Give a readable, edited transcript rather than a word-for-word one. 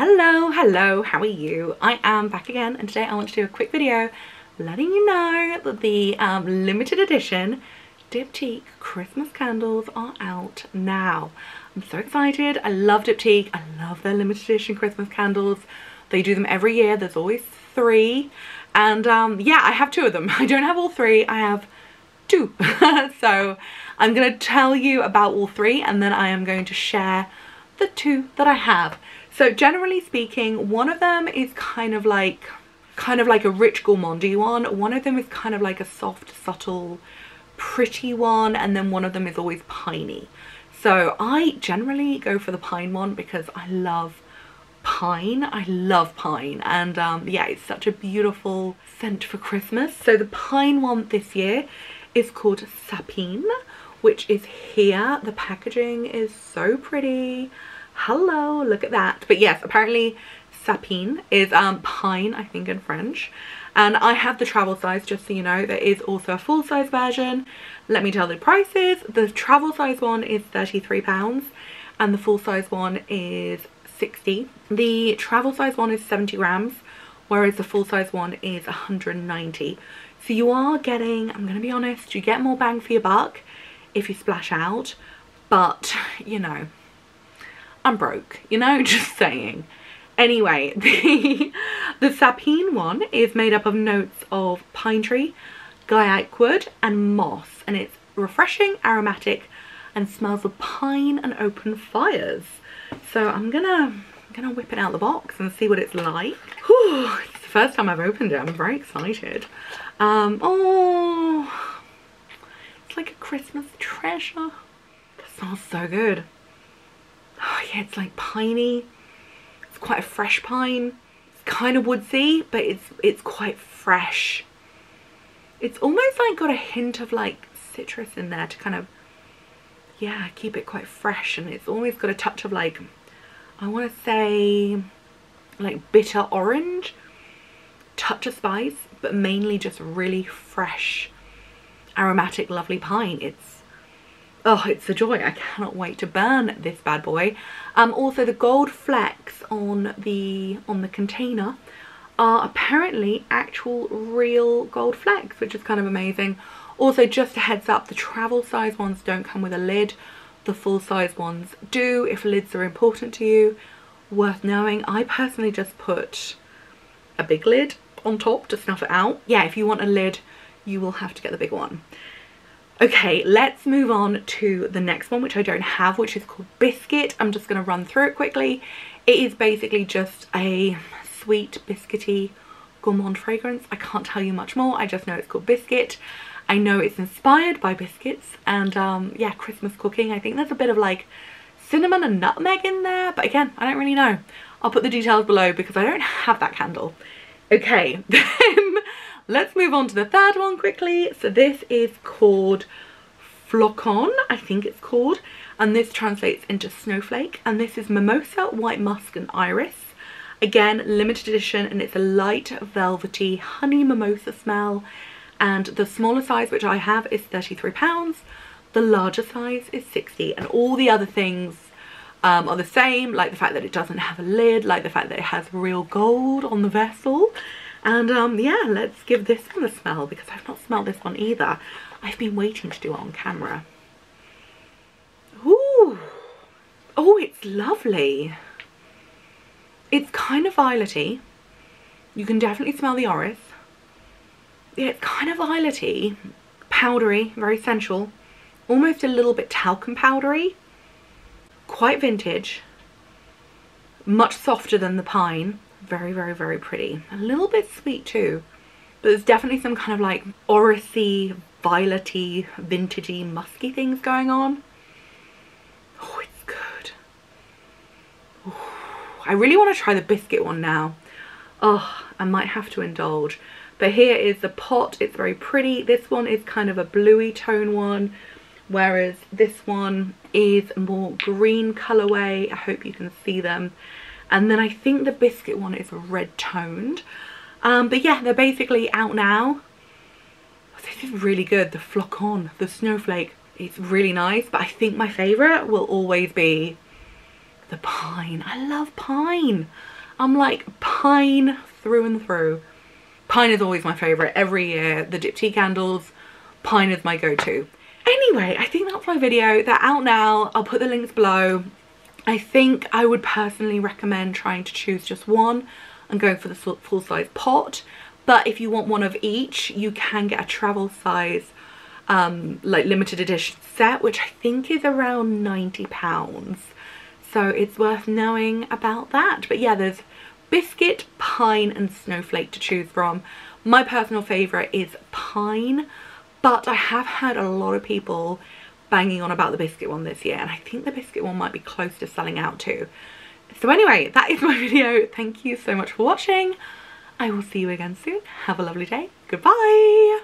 Hello, how are you? I am back again, and today I want to do a quick video letting you know that the limited edition Diptyque Christmas candles are out now. I'm so excited. I love Diptyque. I love their limited edition Christmas candles. They do them every year. There's always three, and yeah, I have two of them. I don't have all three, I have two. So I'm gonna tell you about all three, and then I am going to share the two that I have. So generally speaking, one of them is kind of like a rich gourmandy one. One of them is kind of like a soft, subtle, pretty one, and then one of them is always piney. So I generally go for the pine one because I love pine. And yeah, it's such a beautiful scent for Christmas. So the pine one this year is called Sapin, which is here. The packaging is so pretty. Hello, look at that. But yes, apparently Sapin is pine, I think, in French. And I have the travel size, just so you know. There is also a full size version. Let me tell the prices. The travel size one is £33 and the full size one is £60. The travel size one is 70 grams, whereas the full size one is 190. So you are getting, I'm gonna be honest, you get more bang for your buck if you splash out, but you know, I'm broke, you know, just saying. Anyway, the Sapin one is made up of notes of pine tree, guaiac wood and moss, and it's refreshing, aromatic and smells of pine and open fires. So I'm gonna whip it out the box and see what it's like. Whew, it's the first time I've opened it. I'm very excited. Oh, it's like a Christmas treasure. That smells so good. Oh yeah, it's like piney. It's quite a fresh pine. It's kind of woodsy, but it's quite fresh. It's almost like got a hint of like citrus in there to kind of, yeah, keep it quite fresh, and it's always got a touch of like, I want to say like bitter orange, touch of spice, but mainly just really fresh, aromatic, lovely pine. It's, oh, it's a joy. I cannot wait to burn this bad boy. Also the gold flecks on the container are apparently actual real gold flecks, which is kind of amazing. Also, just a heads up, the travel size ones don't come with a lid. The full size ones do, if lids are important to you. Worth knowing. I personally just put a big lid on top to snuff it out. Yeah, if you want a lid, you will have to get the big one. Okay, let's move on to the next one, which I don't have, which is called Biscuit. I'm just going to run through it quickly. It is basically just a sweet, biscuity, gourmand fragrance. I can't tell you much more. I just know it's called Biscuit. I know it's inspired by biscuits and yeah, Christmas cooking. I think there's a bit of like cinnamon and nutmeg in there, but again, I don't really know. I'll put the details below because I don't have that candle. Okay, then let's move on to the third one quickly. So this is called Flocon, I think it's called, and this translates into snowflake, and this is mimosa, white musk and iris. Again, limited edition, and it's a light velvety honey mimosa smell. And the smaller size, which I have, is £33. The larger size is 60, and all the other things are the same, like the fact that it doesn't have a lid, like the fact that it has real gold on the vessel. And yeah, let's give this one a smell because I've not smelled this one either. I've been waiting to do it on camera. Ooh, oh, it's lovely. It's kind of violety. You can definitely smell the iris. Yeah, it's kind of violety, powdery, very sensual, almost a little bit talcum powdery, quite vintage, much softer than the pine, very, very, very pretty. A little bit sweet too, but there's definitely some kind of like oricey, violety, vintagey, musky things going on. Oh, it's good. Ooh, I really want to try the biscuit one now. Oh, I might have to indulge. But here is the pot. It's very pretty. This one is kind of a bluey tone one, whereas this one is more green colorway. I hope you can see them. And then I think the biscuit one is red toned. But yeah, they're basically out now. This is really good. The Flocon, the snowflake. It's really nice. But I think my favorite will always be the pine. I love pine. I'm like pine through and through. Pine is always my favourite. Every year, the Diptyque candles, pine is my go-to. Anyway, I think that's my video. They're out now. I'll put the links below. I think I would personally recommend trying to choose just one and going for the full-size pot. But if you want one of each, you can get a travel size like limited edition set, which I think is around £90. So it's worth knowing about that. But yeah, there's biscuit, pine and snowflake to choose from. My personal favourite is pine, but I have had a lot of people banging on about the biscuit one this year, and I think the biscuit one might be close to selling out too. So anyway, that is my video. Thank you so much for watching. I will see you again soon. Have a lovely day. Goodbye.